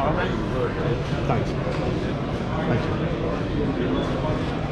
Thanks. Thank you.